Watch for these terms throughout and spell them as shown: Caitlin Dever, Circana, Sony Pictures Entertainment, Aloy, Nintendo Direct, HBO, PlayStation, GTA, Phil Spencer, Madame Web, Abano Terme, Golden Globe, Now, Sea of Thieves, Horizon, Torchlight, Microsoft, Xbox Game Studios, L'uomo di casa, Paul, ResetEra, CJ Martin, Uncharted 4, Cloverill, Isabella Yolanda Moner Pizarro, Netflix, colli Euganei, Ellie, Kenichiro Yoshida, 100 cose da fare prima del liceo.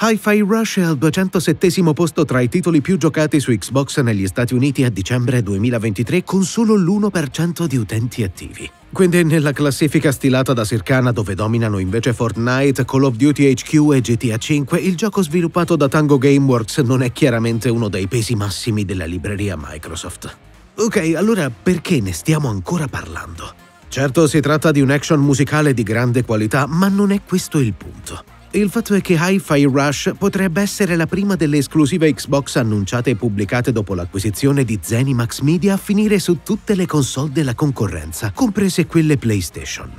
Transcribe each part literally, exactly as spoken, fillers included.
Hi-Fi Rush è al duecentosettesimo posto tra i titoli più giocati su Xbox negli Stati Uniti a dicembre duemilaventitré con solo l'uno per cento di utenti attivi. Quindi nella classifica stilata da Circana, dove dominano invece Fortnite, Call of Duty H Q e G T A cinque, il gioco sviluppato da Tango Gameworks non è chiaramente uno dei pesi massimi della libreria Microsoft. Ok, allora perché ne stiamo ancora parlando? Certo, si tratta di un action musicale di grande qualità, ma non è questo il punto. Il fatto è che Hi-Fi Rush potrebbe essere la prima delle esclusive Xbox annunciate e pubblicate dopo l'acquisizione di Zenimax Media a finire su tutte le console della concorrenza, comprese quelle PlayStation.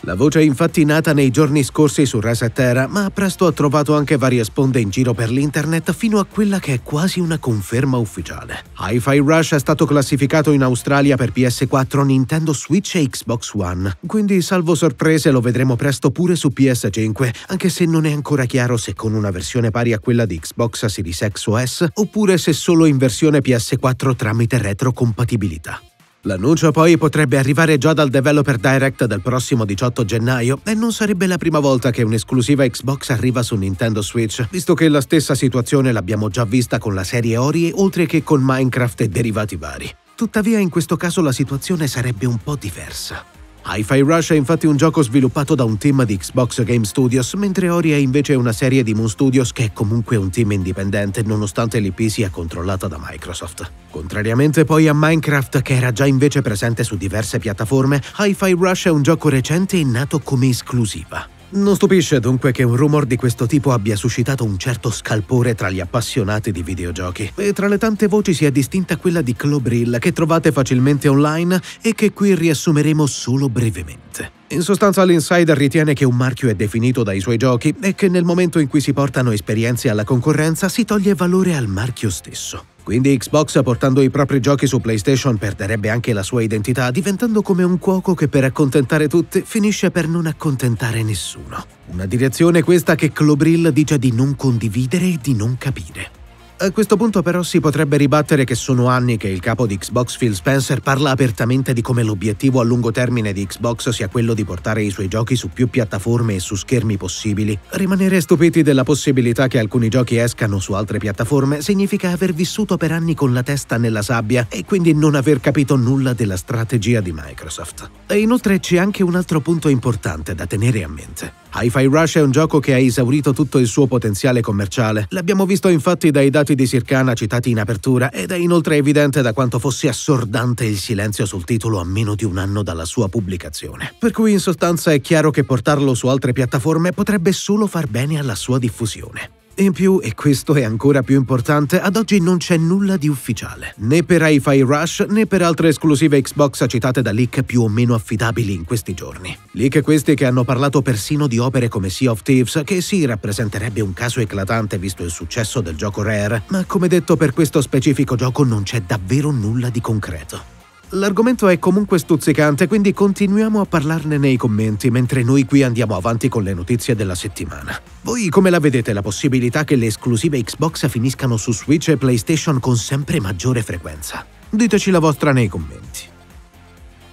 La voce è infatti nata nei giorni scorsi su ResetEra, ma presto ha trovato anche varie sponde in giro per l'internet fino a quella che è quasi una conferma ufficiale. Hi-Fi Rush è stato classificato in Australia per P S quattro, Nintendo Switch e Xbox One, quindi salvo sorprese lo vedremo presto pure su P S cinque, anche se non è ancora chiaro se con una versione pari a quella di Xbox Series X o S oppure se solo in versione P S quattro tramite retrocompatibilità. L'annuncio poi potrebbe arrivare già dal Developer Direct del prossimo diciotto gennaio e non sarebbe la prima volta che un'esclusiva Xbox arriva su Nintendo Switch, visto che la stessa situazione l'abbiamo già vista con la serie Ori oltre che con Minecraft e derivati vari. Tuttavia in questo caso la situazione sarebbe un po' diversa. Hi-Fi Rush è infatti un gioco sviluppato da un team di Xbox Game Studios, mentre Ori è invece una serie di Moon Studios che è comunque un team indipendente nonostante l'I P sia controllata da Microsoft. Contrariamente poi a Minecraft, che era già invece presente su diverse piattaforme, Hi-Fi Rush è un gioco recente e nato come esclusiva. Non stupisce dunque che un rumor di questo tipo abbia suscitato un certo scalpore tra gli appassionati di videogiochi, e tra le tante voci si è distinta quella di Cloverill, che trovate facilmente online e che qui riassumeremo solo brevemente. In sostanza l'insider ritiene che un marchio è definito dai suoi giochi e che nel momento in cui si portano esperienze alla concorrenza si toglie valore al marchio stesso. Quindi Xbox, portando i propri giochi su PlayStation, perderebbe anche la sua identità, diventando come un cuoco che per accontentare tutti finisce per non accontentare nessuno. Una direzione questa che Cloverill dice di non condividere e di non capire. A questo punto però si potrebbe ribattere che sono anni che il capo di Xbox Phil Spencer parla apertamente di come l'obiettivo a lungo termine di Xbox sia quello di portare i suoi giochi su più piattaforme e su schermi possibili. Rimanere stupiti della possibilità che alcuni giochi escano su altre piattaforme significa aver vissuto per anni con la testa nella sabbia e quindi non aver capito nulla della strategia di Microsoft. E inoltre c'è anche un altro punto importante da tenere a mente. Hi-Fi Rush è un gioco che ha esaurito tutto il suo potenziale commerciale. L'abbiamo visto infatti dai dati di Circana citati in apertura ed è inoltre evidente da quanto fosse assordante il silenzio sul titolo a meno di un anno dalla sua pubblicazione. Per cui in sostanza è chiaro che portarlo su altre piattaforme potrebbe solo far bene alla sua diffusione. In più, e questo è ancora più importante, ad oggi non c'è nulla di ufficiale, né per Hi-Fi Rush né per altre esclusive Xbox citate da leak più o meno affidabili in questi giorni. Leak questi che hanno parlato persino di opere come Sea of Thieves, che sì, rappresenterebbe un caso eclatante visto il successo del gioco Rare, ma come detto per questo specifico gioco non c'è davvero nulla di concreto. L'argomento è comunque stuzzicante, quindi continuiamo a parlarne nei commenti, mentre noi qui andiamo avanti con le notizie della settimana. Voi come la vedete la possibilità che le esclusive Xbox finiscano su Switch e PlayStation con sempre maggiore frequenza? Diteci la vostra nei commenti.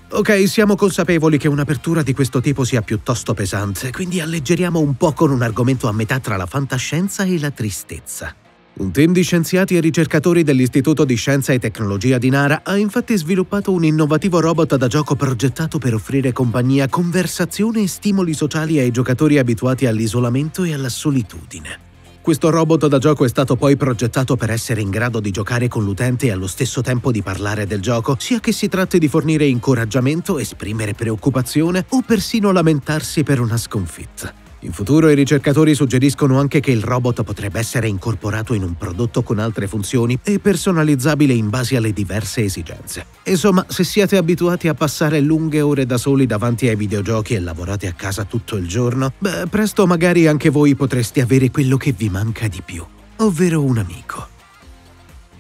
Ok, siamo consapevoli che un'apertura di questo tipo sia piuttosto pesante, quindi alleggeriamo un po' con un argomento a metà tra la fantascienza e la tristezza. Un team di scienziati e ricercatori dell'Istituto di Scienza e Tecnologia di Nara ha infatti sviluppato un innovativo robot da gioco progettato per offrire compagnia, conversazione e stimoli sociali ai giocatori abituati all'isolamento e alla solitudine. Questo robot da gioco è stato poi progettato per essere in grado di giocare con l'utente e allo stesso tempo di parlare del gioco, sia che si tratti di fornire incoraggiamento, esprimere preoccupazione o persino lamentarsi per una sconfitta. In futuro i ricercatori suggeriscono anche che il robot potrebbe essere incorporato in un prodotto con altre funzioni e personalizzabile in base alle diverse esigenze. Insomma, se siete abituati a passare lunghe ore da soli davanti ai videogiochi e lavorate a casa tutto il giorno, beh, presto magari anche voi potreste avere quello che vi manca di più, ovvero un amico.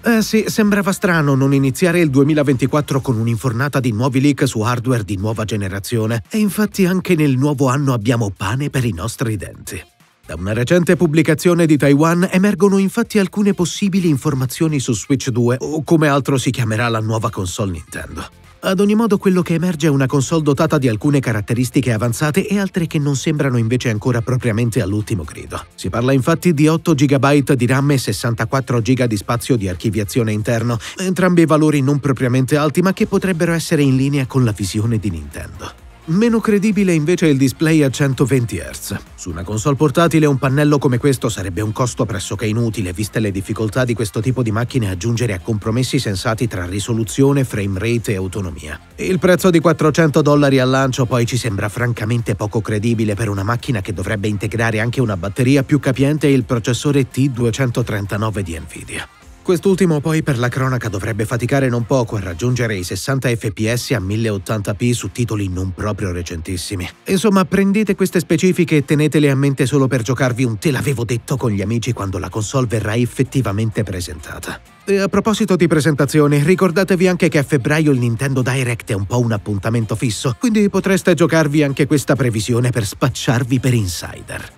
Eh sì, sembrava strano non iniziare il duemilaventiquattro con un'infornata di nuovi leak su hardware di nuova generazione, e infatti anche nel nuovo anno abbiamo pane per i nostri denti. Da una recente pubblicazione di Taiwan emergono infatti alcune possibili informazioni su Switch due, o come altro si chiamerà la nuova console Nintendo. Ad ogni modo, quello che emerge è una console dotata di alcune caratteristiche avanzate e altre che non sembrano invece ancora propriamente all'ultimo grido. Si parla infatti di otto giga di RAM e sessantaquattro giga di spazio di archiviazione interno, entrambi valori non propriamente alti ma che potrebbero essere in linea con la visione di Nintendo. Meno credibile invece è il display a centoventi hertz. Su una console portatile un pannello come questo sarebbe un costo pressoché inutile, viste le difficoltà di questo tipo di macchine a giungere a compromessi sensati tra risoluzione, frame rate e autonomia. Il prezzo di quattrocento dollari al lancio poi ci sembra francamente poco credibile per una macchina che dovrebbe integrare anche una batteria più capiente e il processore T duecentotrentanove di Nvidia. Quest'ultimo poi per la cronaca dovrebbe faticare non poco a raggiungere i sessanta fps a mille ottanta p su titoli non proprio recentissimi. Insomma, prendete queste specifiche e tenetele a mente solo per giocarvi un "te l'avevo detto" con gli amici quando la console verrà effettivamente presentata. E a proposito di presentazione, ricordatevi anche che a febbraio il Nintendo Direct è un po' un appuntamento fisso, quindi potreste giocarvi anche questa previsione per spacciarvi per insider.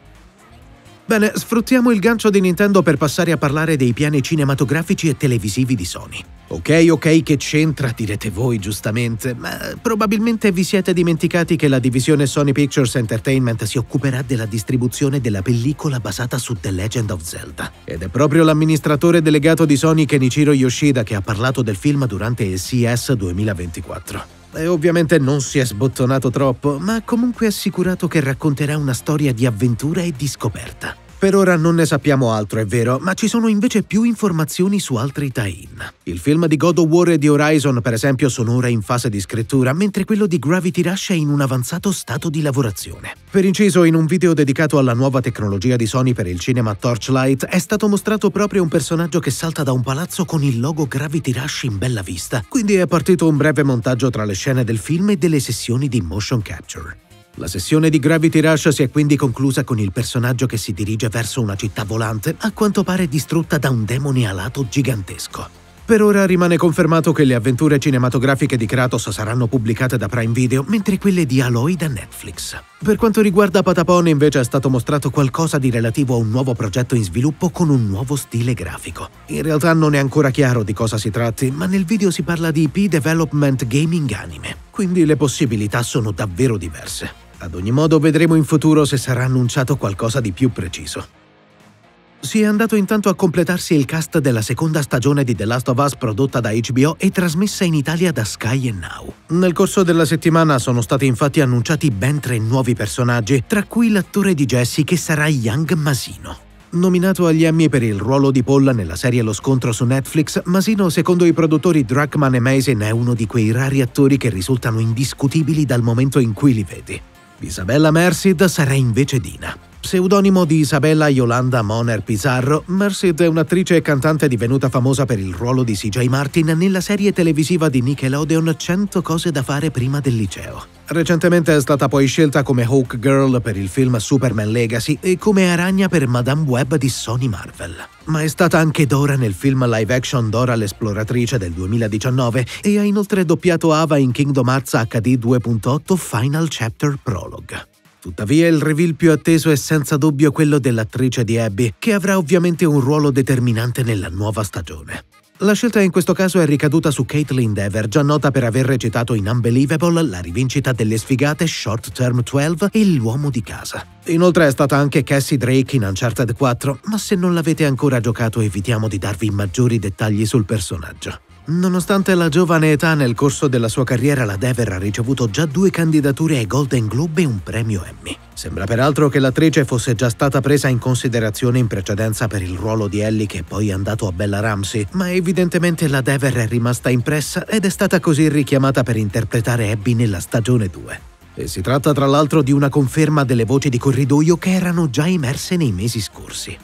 Bene, sfruttiamo il gancio di Nintendo per passare a parlare dei piani cinematografici e televisivi di Sony. Ok, ok, che c'entra, direte voi giustamente, ma probabilmente vi siete dimenticati che la divisione Sony Pictures Entertainment si occuperà della distribuzione della pellicola basata su The Legend of Zelda. Ed è proprio l'amministratore delegato di Sony Kenichiro Yoshida che ha parlato del film durante il C E S duemilaventiquattro. E ovviamente non si è sbottonato troppo, ma ha comunque assicurato che racconterà una storia di avventura e di scoperta. Per ora non ne sappiamo altro, è vero, ma ci sono invece più informazioni su altri tie-in. Il film di God of War e di Horizon, per esempio, sono ora in fase di scrittura, mentre quello di Gravity Rush è in un avanzato stato di lavorazione. Per inciso, in un video dedicato alla nuova tecnologia di Sony per il cinema Torchlight, è stato mostrato proprio un personaggio che salta da un palazzo con il logo Gravity Rush in bella vista, quindi è partito un breve montaggio tra le scene del film e delle sessioni di motion capture. La sessione di Gravity Rush si è quindi conclusa con il personaggio che si dirige verso una città volante, a quanto pare distrutta da un demone alato gigantesco. Per ora rimane confermato che le avventure cinematografiche di Kratos saranno pubblicate da Prime Video, mentre quelle di Aloy da Netflix. Per quanto riguarda Patapone invece è stato mostrato qualcosa di relativo a un nuovo progetto in sviluppo con un nuovo stile grafico. In realtà non è ancora chiaro di cosa si tratti, ma nel video si parla di I P Development Gaming Anime, quindi le possibilità sono davvero diverse. Ad ogni modo vedremo in futuro se sarà annunciato qualcosa di più preciso. Si è andato intanto a completarsi il cast della seconda stagione di The Last of Us prodotta da H B O e trasmessa in Italia da Sky e Now. Nel corso della settimana sono stati infatti annunciati ben tre nuovi personaggi, tra cui l'attore di Jesse che sarà Yang Masino. Nominato agli Emmy per il ruolo di Paul nella serie Lo Scontro su Netflix, Masino, secondo i produttori Druckmann e Mason, è uno di quei rari attori che risultano indiscutibili dal momento in cui li vedi. Isabella Merced sarà invece Dina. Pseudonimo di Isabella Yolanda Moner Pizarro, Merced è un'attrice e cantante divenuta famosa per il ruolo di C J Martin nella serie televisiva di Nickelodeon cento cose da fare prima del liceo. Recentemente è stata poi scelta come Hawk Girl per il film Superman Legacy e come Aragna per Madame Web di Sony Marvel. Ma è stata anche Dora nel film live-action Dora l'Esploratrice del duemiladiciannove e ha inoltre doppiato Ava in Kingdom Hearts H D due punto otto Final Chapter Prologue. Tuttavia il reveal più atteso è senza dubbio quello dell'attrice di Abby, che avrà ovviamente un ruolo determinante nella nuova stagione. La scelta in questo caso è ricaduta su Caitlin Dever, già nota per aver recitato in Unbelievable, La rivincita delle sfigate, Short Term dodici e L'uomo di casa. Inoltre è stata anche Cassie Drake in Uncharted quattro, ma se non l'avete ancora giocato evitiamo di darvi maggiori dettagli sul personaggio. Nonostante la giovane età, nel corso della sua carriera la Dever ha ricevuto già due candidature ai Golden Globe e un premio Emmy. Sembra peraltro che l'attrice fosse già stata presa in considerazione in precedenza per il ruolo di Ellie che è poi è andato a Bella Ramsey, ma evidentemente la Dever è rimasta impressa ed è stata così richiamata per interpretare Abby nella stagione due. E si tratta tra l'altro di una conferma delle voci di corridoio che erano già emerse nei mesi scorsi.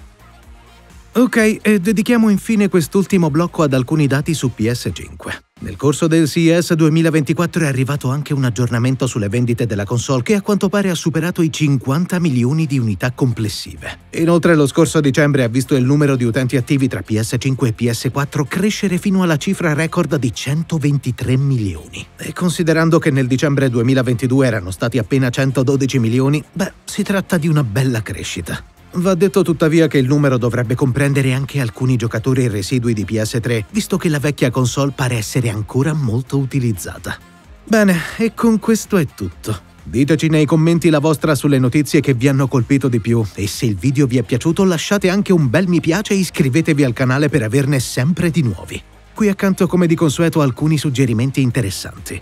Ok, e dedichiamo infine quest'ultimo blocco ad alcuni dati su P S cinque. Nel corso del C E S duemilaventiquattro è arrivato anche un aggiornamento sulle vendite della console che a quanto pare ha superato i cinquanta milioni di unità complessive. Inoltre lo scorso dicembre ha visto il numero di utenti attivi tra P S cinque e P S quattro crescere fino alla cifra record di centoventitré milioni. E considerando che nel dicembre duemilaventidue erano stati appena centododici milioni, beh, si tratta di una bella crescita. Va detto tuttavia che il numero dovrebbe comprendere anche alcuni giocatori residui di P S tre, visto che la vecchia console pare essere ancora molto utilizzata. Bene, e con questo è tutto. Diteci nei commenti la vostra sulle notizie che vi hanno colpito di più e se il video vi è piaciuto lasciate anche un bel mi piace e iscrivetevi al canale per averne sempre di nuovi. Qui accanto come di consueto alcuni suggerimenti interessanti.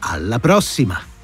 Alla prossima!